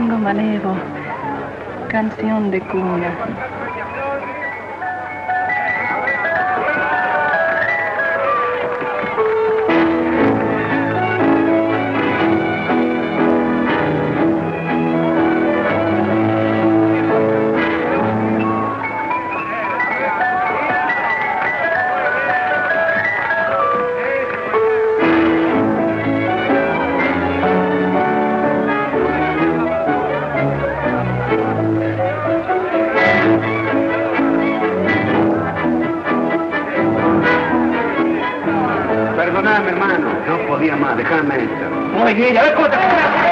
Tango Manejo, canción de cuna. Perdóname, hermano, no podía más, déjame esto. Muy bien, a ver cómo te...